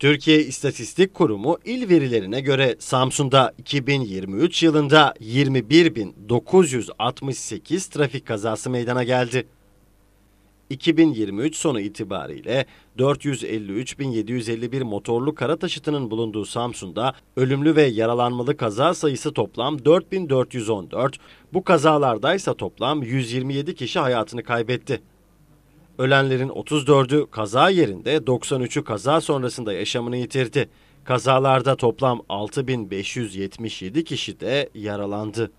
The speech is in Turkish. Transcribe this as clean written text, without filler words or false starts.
Türkiye İstatistik Kurumu il verilerine göre Samsun'da 2023 yılında 21.968 trafik kazası meydana geldi. 2023 sonu itibariyle 453.751 motorlu kara taşıtının bulunduğu Samsun'da ölümlü ve yaralanmalı kaza sayısı toplam 4.414, bu kazalardaysa toplam 127 kişi hayatını kaybetti. Ölenlerin 34'ü kaza yerinde, 93'ü kaza sonrasında yaşamını yitirdi. Kazalarda toplam 6.577 kişi de yaralandı.